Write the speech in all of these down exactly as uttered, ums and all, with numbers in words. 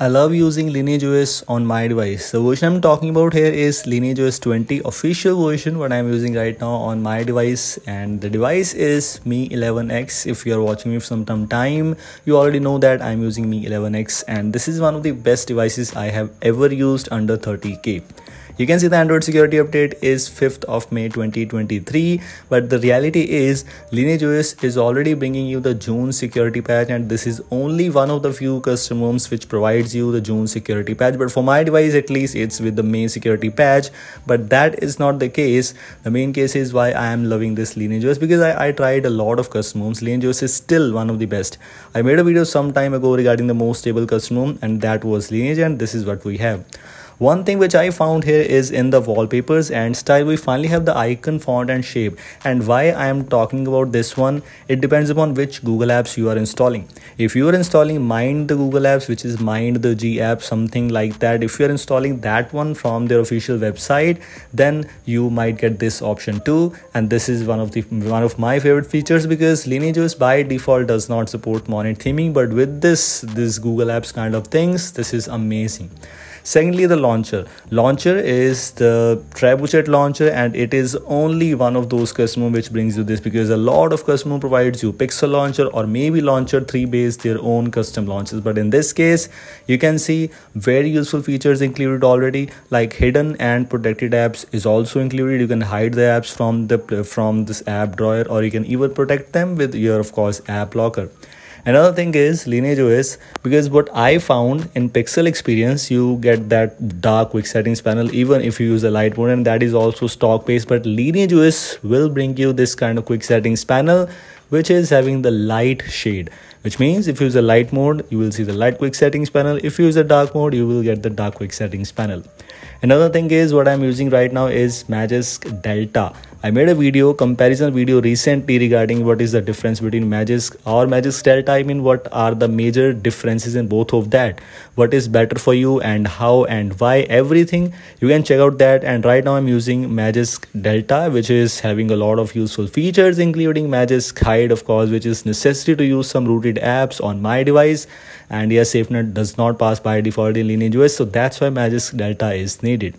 I love using LineageOS on my device. The version I'm talking about here is LineageOS twenty official version, what I'm using right now on my device, and the device is Mi eleven X. If you are watching me for some time, you already know that I'm using Mi eleven X, and this is one of the best devices I have ever used under thirty K. You can see the Android security update is fifth of May twenty twenty-three, but the reality is LineageOS is already bringing you the June security patch, and this is only one of the few custom ROMs which provides you the June security patch. But for my device at least it's with the May security patch, but that is not the case. The main case is why I am loving this LineageOS, because I, I tried a lot of custom ROMs. LineageOS is still one of the best. I made a video some time ago regarding the most stable custom ROM, and that was Lineage, and this is what we have. One thing which I found here is in the wallpapers and style we finally have the icon, font and shape. And why I am talking about this one, it depends upon which Google apps you are installing. If you are installing Mind the Google apps, which is Mind the G app, something like that, if you are installing that one from their official website, then you might get this option too. And this is one of the one of my favorite features, because LineageOS by default does not support monet theming, but with this this Google apps kind of things, this is amazing. Secondly, the launcher. Launcher is the Trebuchet launcher, and it is only one of those custom which brings you this, because a lot of custom provides you Pixel launcher or maybe launcher three based their own custom launchers. But in this case, you can see very useful features included already, like hidden and protected apps is also included. You can hide the apps from the from this app drawer, or you can even protect them with your, of course, app locker. Another thing is LineageOS, because what I found in Pixel experience, you get that dark quick settings panel even if you use a light mode, and that is also stock based, but LineageOS will bring you this kind of quick settings panel which is having the light shade, which means if you use a light mode you will see the light quick settings panel, if you use a dark mode you will get the dark quick settings panel. Another thing is what I'm using right now is Magisk Delta. I made a video, comparison video recently regarding what is the difference between Magisk or Magisk Delta. I mean, what are the major differences in both of that? What is better for you and how and why? Everything you can check out that. And right now I'm using Magisk Delta, which is having a lot of useful features, including Magisk Hide, of course, which is necessary to use some rooted apps on my device. And yes, SafeNet does not pass by default in LineageOS, so that's why Magisk Delta is needed.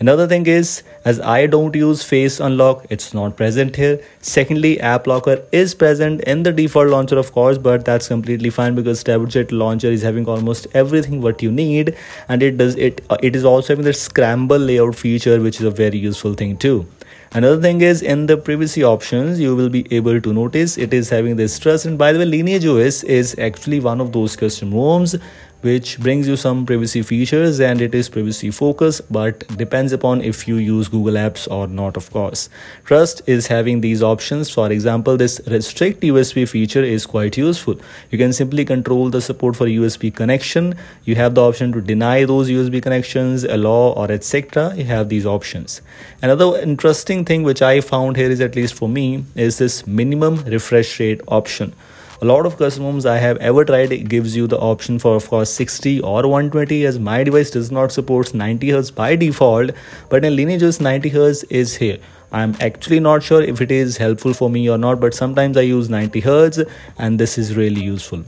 Another thing is, as I don't use Face Unlock, it's not present here. Secondly, app locker is present in the default launcher, of course, but that's completely fine because Trebuchet launcher is having almost everything what you need, and it does it uh, it is also having the scramble layout feature, which is a very useful thing too. Another thing is, in the privacy options, you will be able to notice it is having this trust. And by the way, LineageOS is actually one of those custom ROMs which brings you some privacy features, and it is privacy focused, but depends upon if you use Google apps or not, of course. Trust is having these options. For example, this restrict U S B feature is quite useful. You can simply control the support for U S B connection. You have the option to deny those U S B connections, allow, or et cetera. You have these options. Another interesting thing which I found here is, at least for me, is this minimum refresh rate option. A lot of custom ROMs I have ever tried, it gives you the option for, of course, sixty or one twenty, as my device does not support ninety hertz by default, but in LineageOS ninety hertz is here. I'm actually not sure if it is helpful for me or not, but sometimes I use ninety hertz and this is really useful.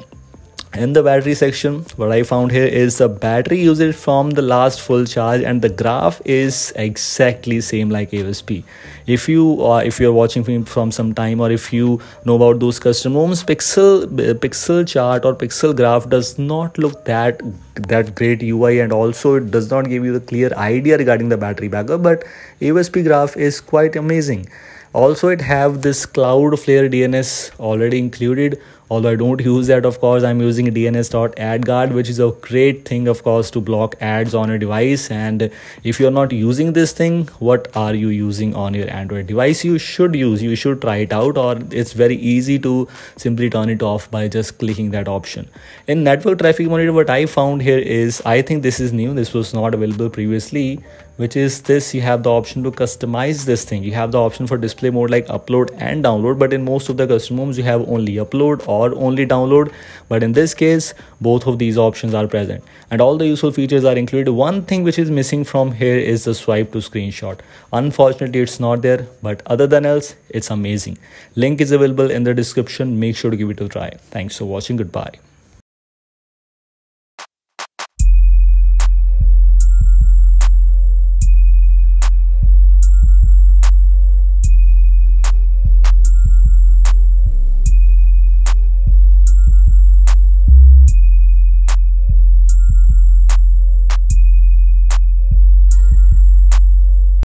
In the battery section, what I found here is the battery usage from the last full charge, and the graph is exactly same like A O S P. If you uh, if you are watching from, from some time, or if you know about those custom ROMs, pixel uh, pixel chart or pixel graph does not look that that great U I, and also it does not give you the clear idea regarding the battery backup. But A O S P graph is quite amazing. Also, it have this Cloudflare D N S already included, although I don't use that, of course. I'm using D N S dot AdGuard, which is a great thing, of course, to block ads on your device. And if you're not using this thing, what are you using on your Android device? You should use, you should try it out, or it's very easy to simply turn it off by just clicking that option. In network traffic monitor, what I found here is, I think this is new, this was not available previously, which is this, you have the option to customize this thing. You have the option for display mode like upload and download, but in most of the custom ROMs, you have only upload or or only download, but in this case both of these options are present and all the useful features are included. One thing which is missing from here is the swipe to screenshot. Unfortunately, it's not there, but other than else it's amazing. Link is available in the description. Make sure to give it a try. Thanks for watching. Goodbye.